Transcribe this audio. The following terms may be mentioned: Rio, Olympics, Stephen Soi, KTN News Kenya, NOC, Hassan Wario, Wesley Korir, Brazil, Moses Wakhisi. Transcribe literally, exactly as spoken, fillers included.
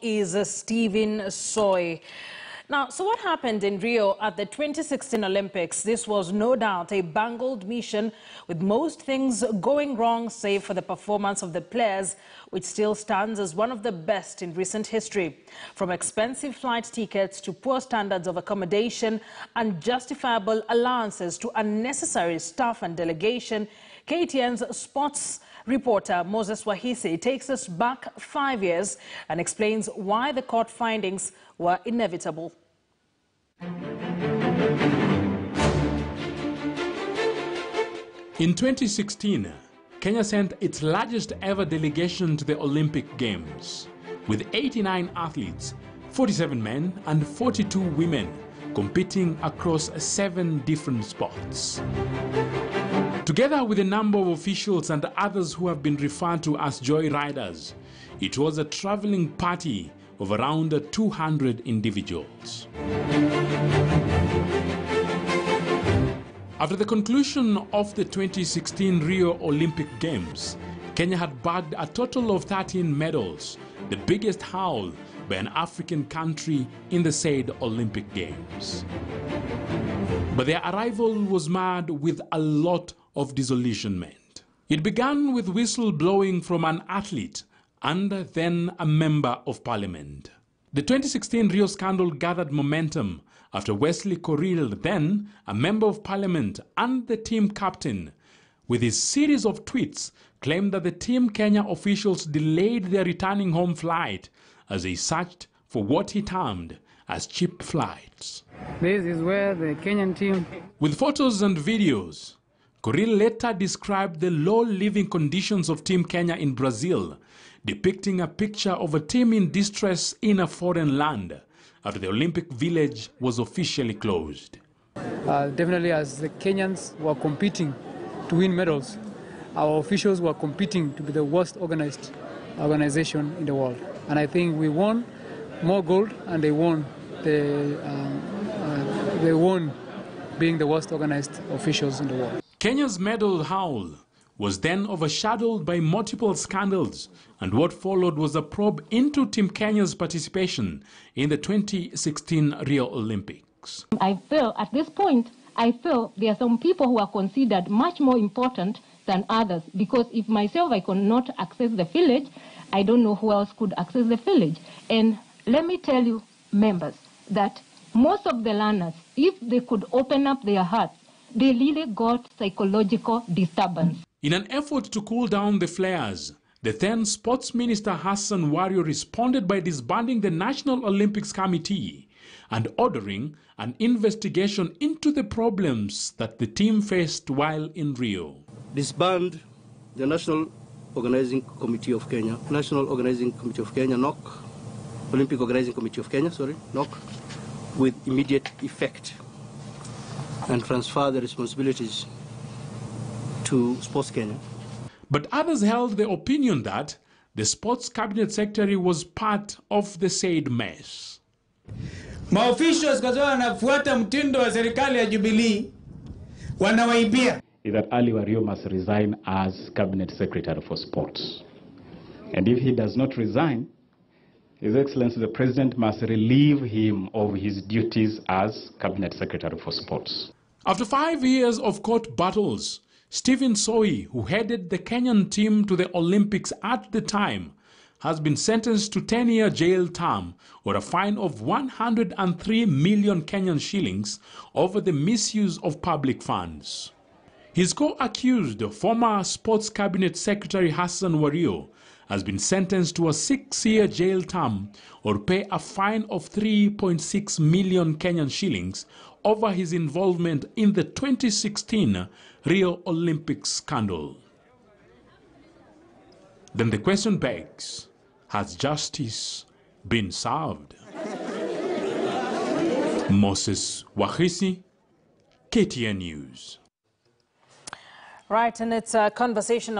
is Stephen Soi. Now, so what happened in Rio at the twenty sixteen Olympics? This was no doubt a bungled mission, with most things going wrong save for the performance of the players, which still stands as one of the best in recent history. From expensive flight tickets to poor standards of accommodation, unjustifiable allowances to unnecessary staff and delegation, K T N's sports reporter Moses Wakhisi takes us back five years and explains why the court findings were inevitable. In twenty sixteen, Kenya sent its largest ever delegation to the Olympic Games, with eighty-nine athletes, forty-seven men and forty-two women, competing across seven different sports. Together with a number of officials and others who have been referred to as joy riders, it was a traveling party of around two hundred individuals. After the conclusion of the twenty sixteen Rio Olympic Games, Kenya had bagged a total of thirteen medals, the biggest haul by an African country in the said Olympic Games. But their arrival was marred with a lot of disillusionment. It began with whistle blowing from an athlete and then a member of parliament. The twenty sixteen Rio scandal gathered momentum after Wesley Korir, then a member of parliament and the team captain, with his series of tweets, claimed that the Team Kenya officials delayed their returning home flight as they searched for what he termed as cheap flights. This is where the Kenyan team... With photos and videos, Korir later described the low living conditions of Team Kenya in Brazil, depicting a picture of a team in distress in a foreign land after the Olympic village was officially closed. Uh, definitely, as the Kenyans were competing to win medals, our officials were competing to be the worst organized organization in the world. And I think we won more gold, and they won the, uh, uh, they won being the worst organized officials in the world. Kenya's medal haul was then overshadowed by multiple scandals, and what followed was a probe into Team Kenya's participation in the twenty sixteen Rio Olympics. I feel at this point, I feel there are some people who are considered much more important than others, because if myself I could not access the village, I don't know who else could access the village. And let me tell you, members, that most of the learners, if they could open up their hearts, they really got psychological disturbance. In an effort to cool down the flares, the then Sports Minister Hassan Wario responded by disbanding the National Olympics Committee and ordering an investigation into the problems that the team faced while in Rio. Disband the National Organizing Committee of Kenya, National Organizing Committee of Kenya, N O C, Olympic Organizing Committee of Kenya, sorry, N O C, with immediate effect, and transfer the responsibilities to Sports Kenya. But others held the opinion that the Sports Cabinet Secretary was part of the said mess. Maofficials kaza wanafuata mtindo wa serikali ya Jubilee wanawaibia. That Ali Wario must resign as Cabinet Secretary for Sports. And if he does not resign, His Excellency the President must relieve him of his duties as Cabinet Secretary for Sports. After five years of court battles, Stephen Soi, who headed the Kenyan team to the Olympics at the time, has been sentenced to ten-year jail term or a fine of one hundred three million Kenyan shillings over the misuse of public funds. His co-accused, former Sports Cabinet Secretary Hassan Wario, has been sentenced to a six-year jail term or pay a fine of three point six million Kenyan shillings over his involvement in the twenty sixteen Rio Olympics scandal. Then the question begs, has justice been served? Moses Wakhisi, K T N News. Right, and it's a conversation